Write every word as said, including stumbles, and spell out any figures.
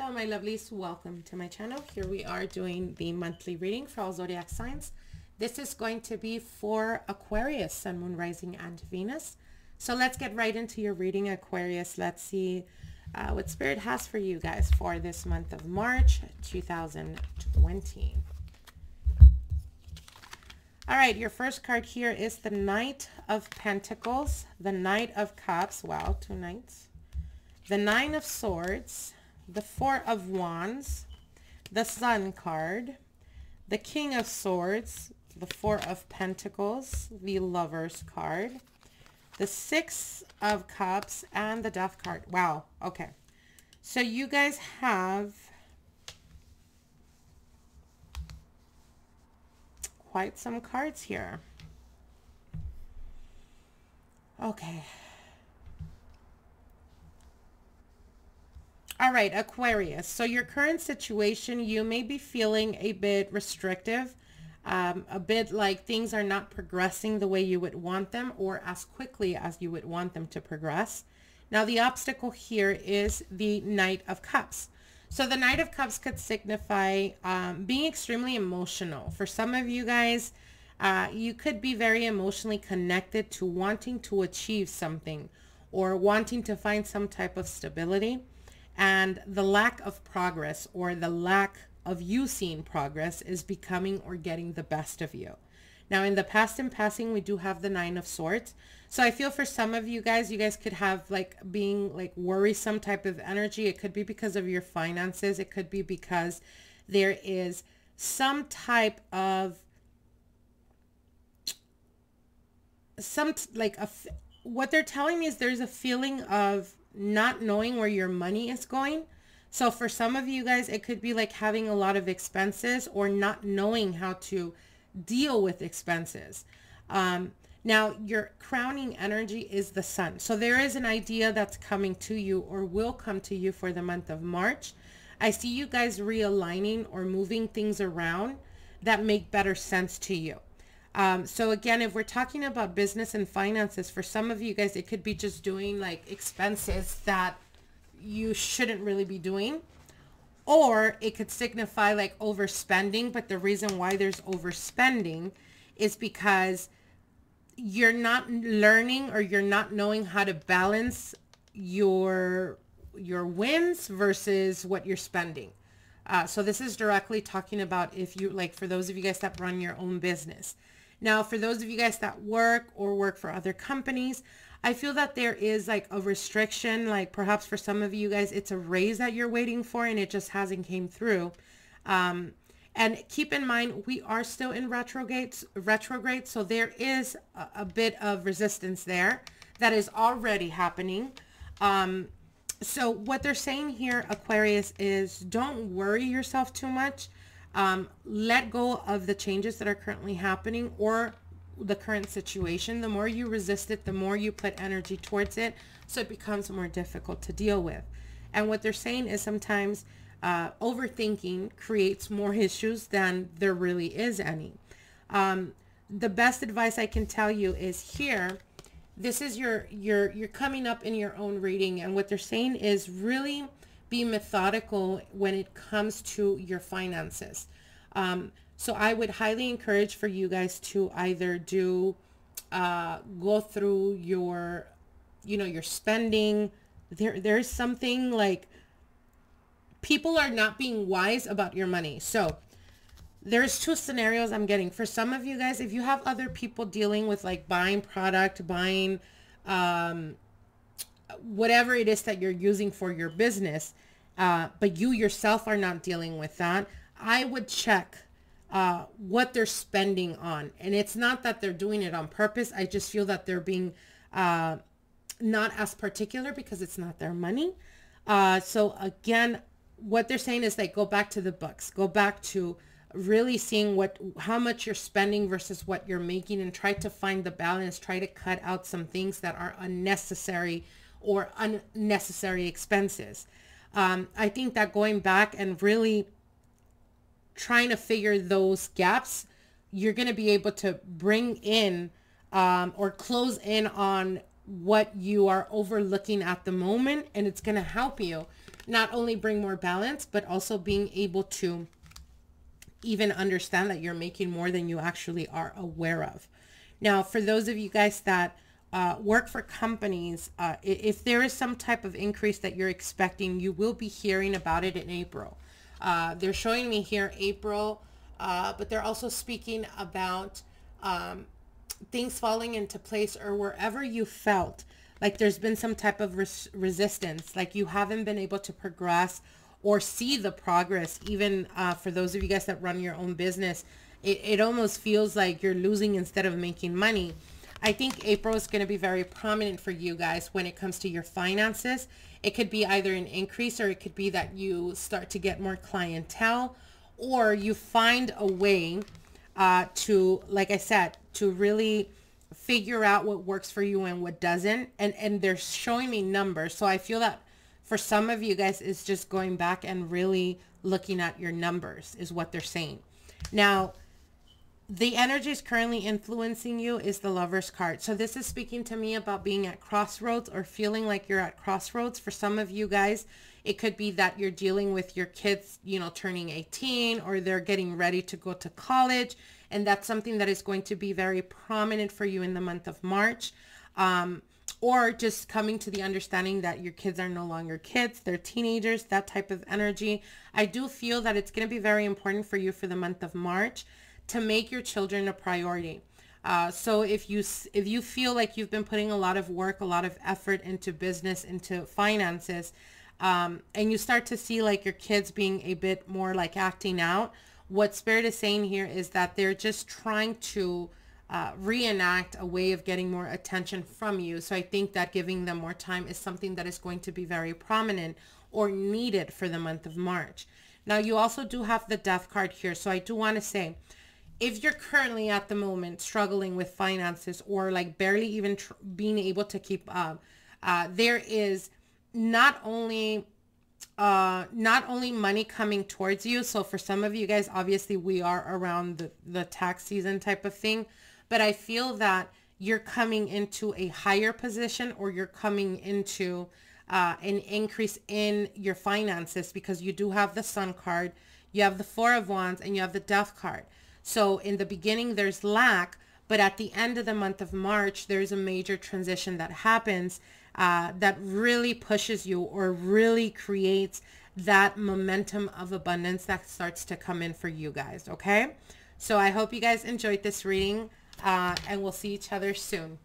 Hello my lovelies, welcome to my channel. Here we are doing the monthly reading for all zodiac signs. This is going to be for Aquarius, Sun, Moon, Rising, and Venus. So let's get right into your reading, Aquarius. Let's see uh, what Spirit has for you guys for this month of March two thousand twenty. All right, your first card here is the Knight of Pentacles, the Knight of Cups, wow, two knights, the Nine of Swords, the Four of Wands, the Sun card, the King of Swords, the Four of Pentacles, the Lovers card, the Six of Cups, and the Death card. Wow. Okay. So you guys have quite some cards here. Okay. All right, Aquarius, so your current situation, you may be feeling a bit restrictive, um, a bit like things are not progressing the way you would want them or as quickly as you would want them to progress. Now, the obstacle here is the Knight of Cups. So the Knight of Cups could signify um, being extremely emotional. For some of you guys, uh, you could be very emotionally connected to wanting to achieve something or wanting to find some type of stability. And the lack of progress or the lack of you seeing progress is becoming or getting the best of you. Now, in the past and passing, we do have the Nine of Swords. So I feel for some of you guys, you guys could have like being like worrisome type of energy. It could be because of your finances. It could be because there is some type of some like a, what they're telling me is there's a feeling of not knowing where your money is going. So for some of you guys, it could be like having a lot of expenses or not knowing how to deal with expenses. Um, now your crowning energy is the Sun. So there is an idea that's coming to you or will come to you for the month of March. I see you guys realigning or moving things around that make better sense to you. Um, so again, if we're talking about business and finances, for some of you guys, it could be just doing like expenses that you shouldn't really be doing, or it could signify like overspending. But the reason why there's overspending is because you're not learning or you're not knowing how to balance your, your wins versus what you're spending. Uh, so this is directly talking about if you like, for those of you guys that run your own business. Now, for those of you guys that work or work for other companies, I feel that there is like a restriction, like perhaps for some of you guys, it's a raise that you're waiting for and it just hasn't came through. Um, and keep in mind, we are still in retrogrades, retrograde. So there is a, a bit of resistance there that is already happening. Um, so what they're saying here, Aquarius, is don't worry yourself too much. Um, let go of the changes that are currently happening or the current situation. The more you resist it, the more you put energy towards it. So it becomes more difficult to deal with. And what they're saying is sometimes uh, overthinking creates more issues than there really is any. Um, the best advice I can tell you is here. This is your, your, you're coming up in your own reading. And what they're saying is really be methodical when it comes to your finances. Um, so I would highly encourage for you guys to either do, uh, go through your, you know, your spending. There, there's something like people are not being wise about your money. So there's two scenarios I'm getting. For some of you guys, if you have other people dealing with like buying product, buying, um, whatever it is that you're using for your business, uh, but you yourself are not dealing with that, I would check uh, what they're spending on. And it's not that they're doing it on purpose. I just feel that they're being uh, not as particular because it's not their money. Uh, so again, what they're saying is like, go back to the books, go back to really seeing what, how much you're spending versus what you're making, and try to find the balance, try to cut out some things that are unnecessary or unnecessary expenses. Um, I think that going back and really trying to figure those gaps, you're going to be able to bring in um, or close in on what you are overlooking at the moment. And it's going to help you not only bring more balance, but also being able to even understand that you're making more than you actually are aware of. Now, for those of you guys that uh, work for companies, uh, if there is some type of increase that you're expecting, you will be hearing about it in April. Uh, they're showing me here April, uh, but they're also speaking about um, things falling into place, or wherever you felt like there's been some type of res resistance, like you haven't been able to progress or see the progress. Even uh, for those of you guys that run your own business, it, it almost feels like you're losing instead of making money. I think April is going to be very prominent for you guys when it comes to your finances. It could be either an increase, or it could be that you start to get more clientele, or you find a way uh, to, like I said, to really figure out what works for you and what doesn't. And, and they're showing me numbers. So I feel that for some of you guys, it's just going back and really looking at your numbers is what they're saying. Now, the energy is currently influencing you is the Lover's card. So this is speaking to me about being at crossroads, or feeling like you're at crossroads. For some of you guys, it could be that you're dealing with your kids, you know, turning eighteen, or they're getting ready to go to college. And that's something that is going to be very prominent for you in the month of March. Um, or just coming to the understanding that your kids are no longer kids, they're teenagers, that type of energy. I do feel that it's going to be very important for you for the month of March to make your children a priority. Uh, so if you, if you feel like you've been putting a lot of work, a lot of effort into business, into finances, um, and you start to see like your kids being a bit more like acting out, what Spirit is saying here is that they're just trying to uh, reenact a way of getting more attention from you. So I think that giving them more time is something that is going to be very prominent or needed for the month of March. Now, you also do have the Death card here. So I do want to say, if you're currently at the moment struggling with finances, or like barely even tr being able to keep up, uh, there is not only uh, not only money coming towards you. So for some of you guys, obviously we are around the, the tax season type of thing, but I feel that you're coming into a higher position, or you're coming into uh, an increase in your finances, because you do have the Sun card, you have the Four of Wands, and you have the Death card. So in the beginning, there's lack, but at the end of the month of March, there's a major transition that happens uh, that really pushes you, or really creates that momentum of abundance that starts to come in for you guys, okay? So I hope you guys enjoyed this reading, uh, and we'll see each other soon.